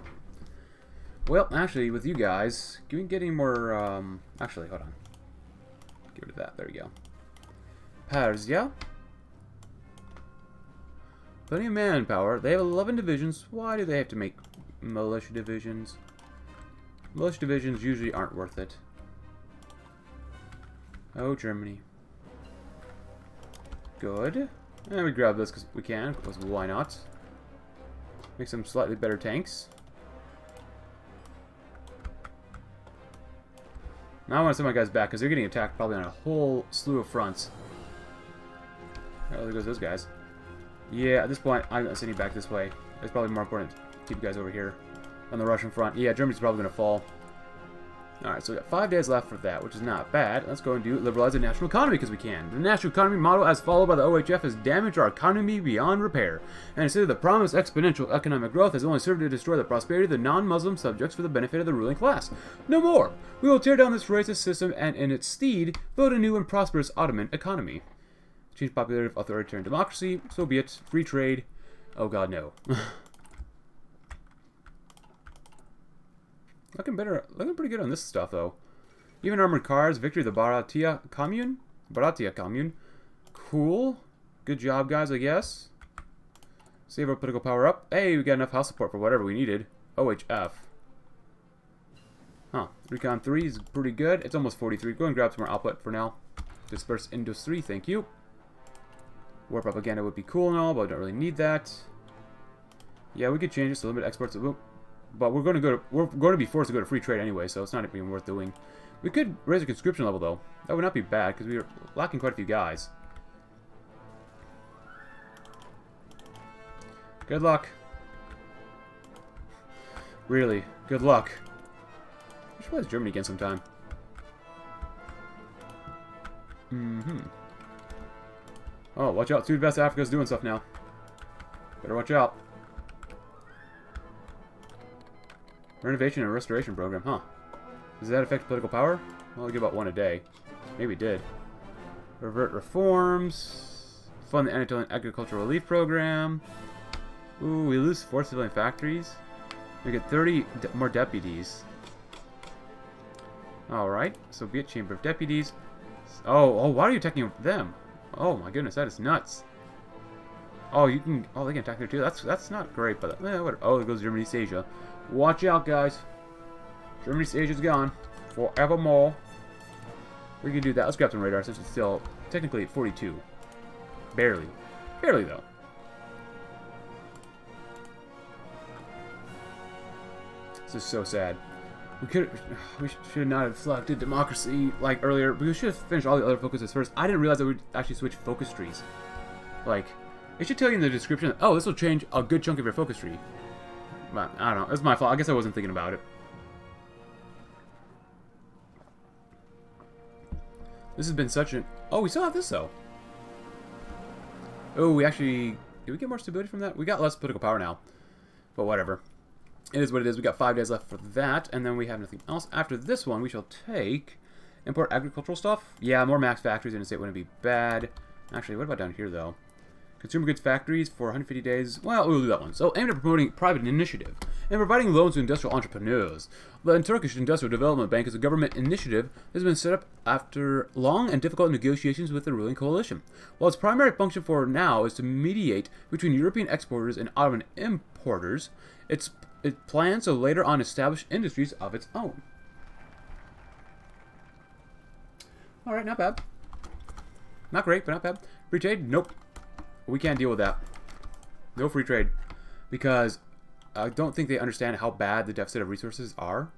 Well, actually, with you guys, can we get any more? Um, actually, hold on. Get rid of that. There we go. Persia. Plenty of manpower. They have eleven divisions. Why do they have to make militia divisions? Militia divisions usually aren't worth it. Oh, Germany. Good. And we grab this because we can, because why not? Make some slightly better tanks. Now I want to send my guys back because they're getting attacked probably on a whole slew of fronts. Oh, there goes those guys. Yeah, at this point, I'm going to send you back this way. It's probably more important to keep you guys over here. On the Russian front. Yeah, Germany's probably going to fall. Alright, so we got five days left for that, which is not bad. Let's go and do liberalize the national economy because we can. The national economy model as followed by the O H F has damaged our economy beyond repair. And instead of the promised exponential economic growth has only served to destroy the prosperity of the non-Muslim subjects for the benefit of the ruling class. No more! We will tear down this racist system and in its stead build a new and prosperous Ottoman economy. Change popularity of authoritarian democracy, so be it. Free trade. Oh god, no. Looking better, looking pretty good on this stuff though. Even armored cars, victory of the Baratia Commune. Baratia Commune. Cool. Good job, guys, I guess. Save our political power up. Hey, we got enough house support for whatever we needed. O H F. Huh. Recon three is pretty good. It's almost forty-three. Go and grab some more output for now. Disperse industry. Thank you. War propaganda would be cool and all, but I don't really need that. Yeah, we could change this to limit exports. But we're going to go to, we're going to be forced to go to free trade anyway, so it's not even worth doing. We could raise the conscription level, though. That would not be bad, because we are lacking quite a few guys. Good luck. Really, good luck. We should play as Germany again sometime. Mm-hmm. Oh, watch out. Dude, West Africa's doing stuff now. Better watch out. Renovation and restoration program, huh? Does that affect political power? Well, I give about one a day. Maybe it did. Revert reforms. Fund the Anatolian Agricultural Relief Program. Ooh, we lose four civilian factories. We get thirty de more deputies. Alright, so be it, Chamber of Deputies. Oh, oh, why are you attacking them? Oh my goodness, that is nuts. Oh, you can. Oh, they can attack there too. That's that's not great, but eh, what, oh, it goes Germany, East Asia. Watch out, guys. Germany, East Asia's gone forevermore. We can do that. Let's grab some radar since it's still technically at forty-two. Barely, barely though. This is so sad. We could, we should not have selected democracy like earlier. We should have finished all the other focuses first. I didn't realize that we'd actually switch focus trees. Like, it should tell you in the description, oh, this will change a good chunk of your focus tree. But I don't know. It's my fault. I guess I wasn't thinking about it. This has been such an... Oh, we still have this, though. Oh, we actually... Did we get more stability from that? We got less political power now. But whatever. It is what it is. We got five days left for that, and then we have nothing else. After this one, we shall take import agricultural stuff. Yeah, more max factories in a state wouldn't be bad. Actually, what about down here, though? Consumer goods factories for one hundred fifty days. Well, we'll do that one. So, aimed at promoting private initiative and providing loans to industrial entrepreneurs. The Turkish Industrial Development Bank is a government initiative that has been set up after long and difficult negotiations with the ruling coalition. While its primary function for now is to mediate between European exporters and Ottoman importers, it's It plans to later on establish industries of its own. Alright, not bad. Not great, but not bad. Free trade? Nope. We can't deal with that. No free trade. Because I don't think they understand how bad the deficit of resources are.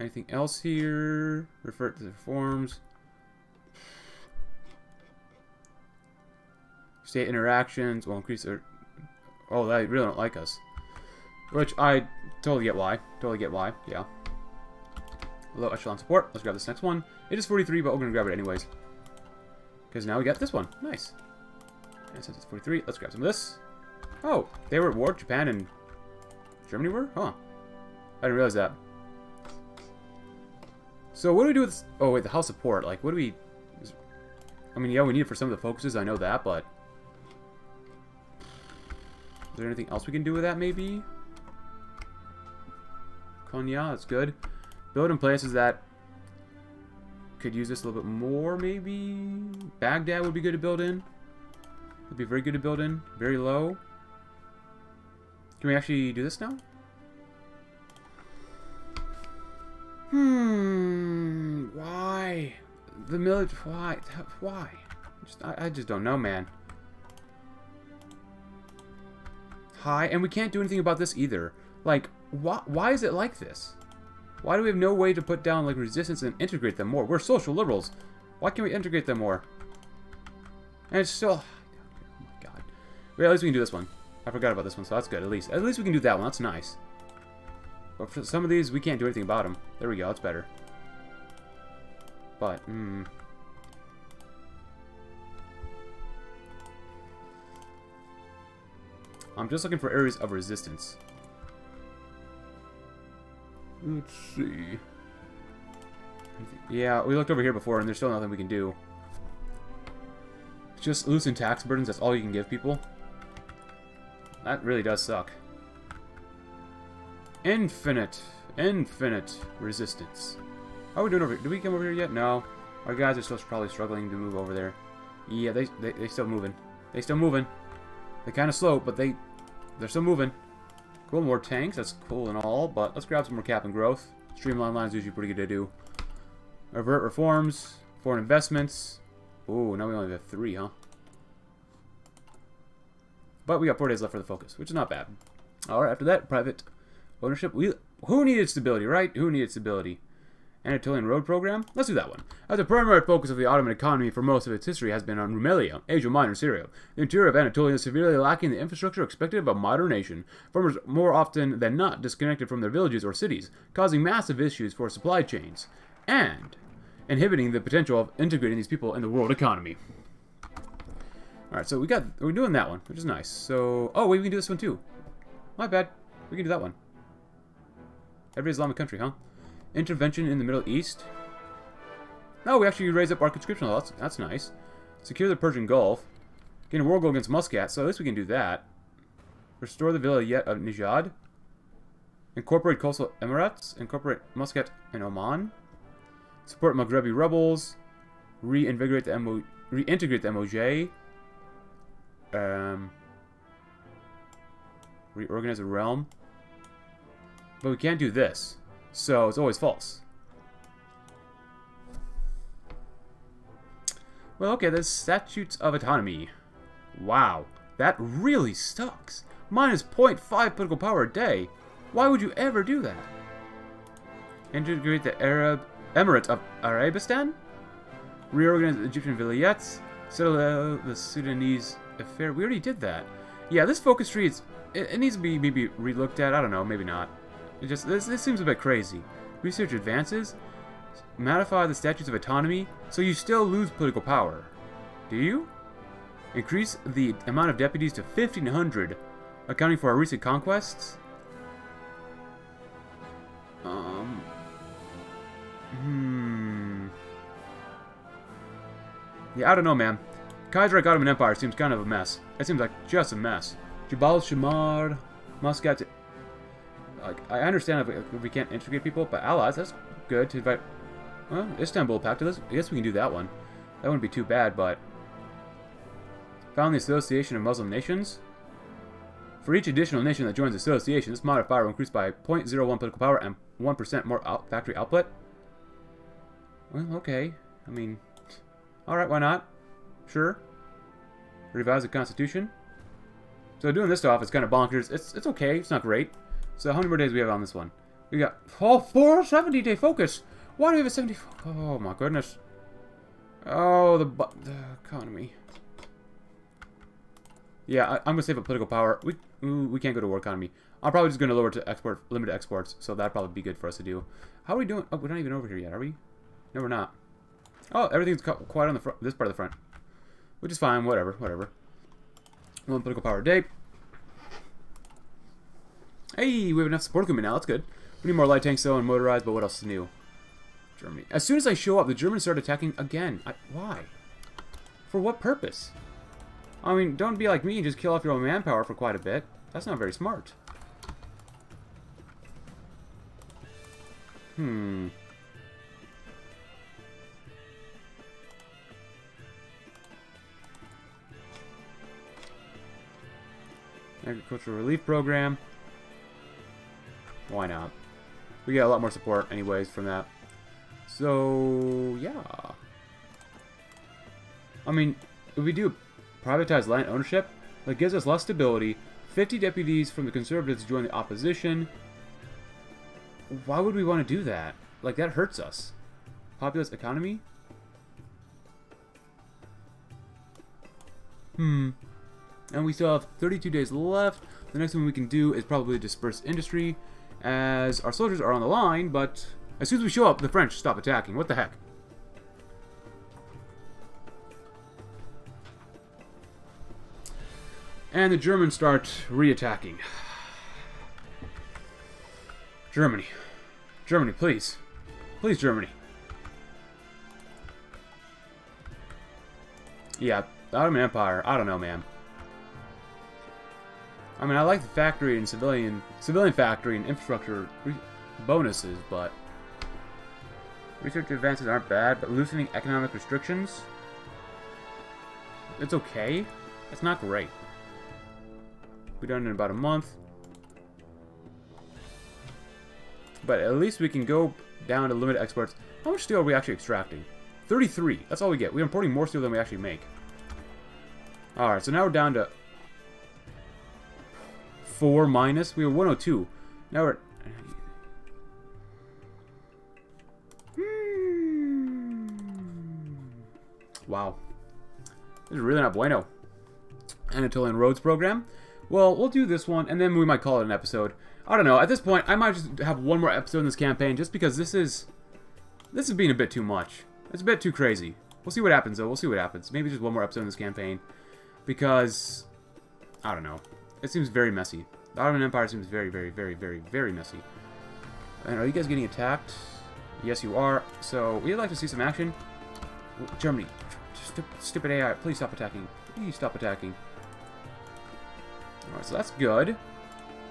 Anything else here? Refer to the reforms. State interactions will increase their... Oh, they really don't like us. Which I totally get why. Totally get why, yeah. Low echelon support. Let's grab this next one. It is forty-three, but we're going to grab it anyways. Because now we got this one. Nice. And since it's forty-three, let's grab some of this. Oh, they were at war. Japan and Germany were? Huh. I didn't realize that. So what do we do with this? Oh, wait, the house support. Like, what do we... I mean, yeah, we need it for some of the focuses. I know that, but... Is there anything else we can do with that, maybe? Konya, that's good. Build in places that could use this a little bit more, maybe? Baghdad would be good to build in. Would be very good to build in. Very low. Can we actually do this now? Hmm. Why? The military. Why? Why? Just, I, I just don't know, man. High, and we can't do anything about this either. Like, why, why is it like this? Why do we have no way to put down, like, resistance and integrate them more? We're social liberals. Why can't we integrate them more? And it's still... Oh, my God. Wait, at least we can do this one. I forgot about this one, so that's good, at least. At least we can do that one. That's nice. But for some of these, we can't do anything about them. There we go. That's better. But, hmm... I'm just looking for areas of resistance. Let's see. Yeah, we looked over here before, and there's still nothing we can do. Just loosen tax burdens, that's all you can give people. That really does suck. Infinite, infinite resistance. How are we doing over here? Did we come over here yet? No. Our guys are still probably struggling to move over there. Yeah, they, they, they still moving. They still moving. They're kind of slow, but they, they're still moving. Cool, more tanks. That's cool and all, but let's grab some more cap and growth. Streamline lines usually pretty good to do. Avert reforms, foreign investments. Ooh, now we only have three, huh? But we got four days left for the focus, which is not bad. All right, after that, private ownership. We who needed stability, right? Who needed stability? Anatolian road program? Let's do that one. As the primary focus of the Ottoman economy for most of its history has been on Rumelia, Asia Minor, Syria. The interior of Anatolia is severely lacking the infrastructure expected of a modern nation. Farmers more often than not disconnected from their villages or cities, causing massive issues for supply chains, and inhibiting the potential of integrating these people in the world economy. Alright, so we got, we're doing that one, which is nice. So, oh, wait, we can do this one too. My bad. We can do that one. Every Islamic country, huh? Intervention in the Middle East. No, we actually raise up our conscription laws. That's nice. Secure the Persian Gulf. Get a war goal against Muscat, so at least we can do that. Restore the vilayet of Nijad. Incorporate coastal emirates. Incorporate Muscat and Oman. Support Maghrebi rebels. Reinvigorate the M O reintegrate the M O J. Um, reorganize the realm. But we can't do this. So, it's always false. Well, okay, there's Statutes of Autonomy. Wow, that really sucks. Minus zero point five political power a day. Why would you ever do that? Integrate the Arab Emirate of Arabistan? Reorganize the Egyptian vilayets? Settle the Sudanese affair? We already did that. Yeah, this focus tree, is, it, it needs to be maybe relooked at. I don't know, maybe not. It just this, this seems a bit crazy. Research advances. Modify the Statutes of Autonomy, so you still lose political power. Do you? Increase the amount of deputies to fifteen hundred, accounting for our recent conquests. Um. Hmm. Yeah, I don't know, man. Kaiserreich Ottoman Empire seems kind of a mess. It seems like just a mess. Jabal Shamar, Muscat. Like, I understand if we, if we can't integrate people, but allies, that's good to invite. Well, Istanbul Pact, I guess we can do that one. That wouldn't be too bad, but... Found the Association of Muslim Nations. For each additional nation that joins the association, this modifier will increase by zero point zero one political power and one percent more out factory output. Well, okay. I mean, alright, why not? Sure. Revise the Constitution. So doing this stuff is kind of bonkers. It's, it's okay, it's not great. So how many more days do we have on this one? We got all four seventy-day focus. Why do we have a seventy? Oh my goodness! Oh, the the economy. Yeah, I, I'm gonna save up political power. We ooh, we can't go to war economy. I'm probably just gonna lower to export, limit exports. So that'd probably be good for us to do. How are we doing? Oh, we're not even over here yet, are we? No, we're not. Oh, everything's quiet on the front. This part of the front, which is fine. Whatever, whatever. One political power a day. Hey, we have enough support equipment now, that's good. We need more light tanks though and motorized, but what else is new? Germany. As soon as I show up, the Germans start attacking again. I, why? For what purpose? I mean, don't be like me and just kill off your own manpower for quite a bit. That's not very smart. Hmm. Agricultural relief program. Why not? We get a lot more support anyways from that. So, yeah. I mean, if we do privatize land ownership, that gives us less stability. fifty deputies from the conservatives join the opposition. Why would we want to do that? Like, that hurts us. Populist economy? Hmm. And we still have thirty-two days left. The next one we can do is probably disperse industry, as our soldiers are on the line, but as soon as we show up, the French stop attacking. What the heck? And the Germans start reattacking. Germany. Germany, please. Please, Germany. Yeah, the Ottoman Empire. I don't know, man. I mean, I like the factory and civilian civilian factory and infrastructure bonuses, but research advances aren't bad, but loosening economic restrictions, it's okay. It's not great. We've done it in about a month. But at least we can go down to limit exports. How much steel are we actually extracting? thirty-three. That's all we get. We're importing more steel than we actually make. Alright, so now we're down to four minus. We were one oh two. Now we're... Wow. This is really not bueno. Anatolian Roads Program. Well, we'll do this one, and then we might call it an episode. I don't know. At this point, I might just have one more episode in this campaign, just because this is... This is being a bit too much. It's a bit too crazy. We'll see what happens, though. We'll see what happens. Maybe just one more episode in this campaign. Because... I don't know. It seems very messy. The Ottoman Empire seems very, very, very, very, very messy. And are you guys getting attacked? Yes, you are. So, we'd like to see some action. Germany. Stupid A I. Please stop attacking. Please stop attacking. Alright, so that's good.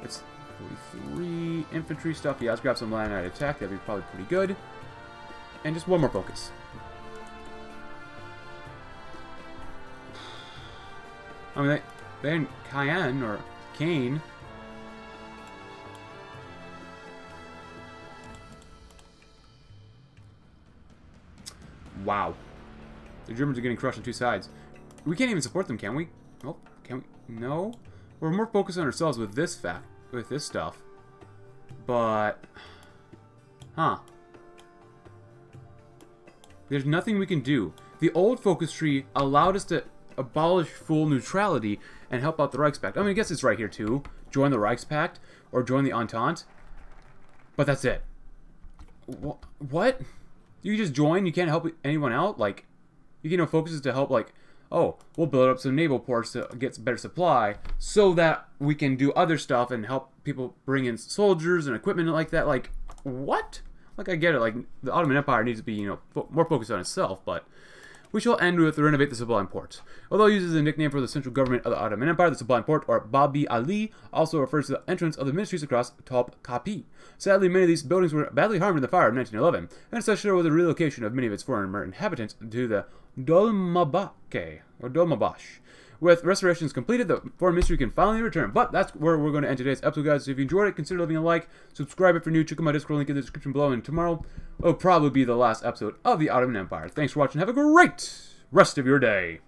It's forty-three infantry stuff. Yeah, let's grab some land at attack. That'd be probably pretty good. And just one more focus. I mean, they, they didn't Cayenne or Kane. Wow. The Germans are getting crushed on two sides. We can't even support them, can we? Oh, can we? No. We're more focused on ourselves with this fact, with this stuff. But... Huh. There's nothing we can do. The old focus tree allowed us to abolish full neutrality and help out the Reichspakt. I mean, I guess it's right here, too. Join the Reichspakt or join the Entente. But that's it. Wh- what? You just join? You can't help anyone out? Like... You know, focuses to help, like, oh, we'll build up some naval ports to get some better supply so that we can do other stuff and help people bring in soldiers and equipment like that. Like, what? Like, I get it. Like, the Ottoman Empire needs to be, you know, fo more focused on itself, but we shall end with renovate the sublime ports. Although it uses the nickname for the central government of the Ottoman Empire, the sublime port, or Babi Ali, also refers to the entrance of the ministries across Topkapi. Sadly, many of these buildings were badly harmed in the fire of nineteen eleven, and such there was a relocation of many of its former inhabitants to the Dolmabahçe, or Dolmabash. With restorations completed, the foreign ministry can finally return. But that's where we're going to end today's episode, guys. So if you enjoyed it, consider leaving a like, subscribe if you're new, check out my Discord link in the description below, and tomorrow will probably be the last episode of the Ottoman Empire. Thanks for watching. Have a great rest of your day.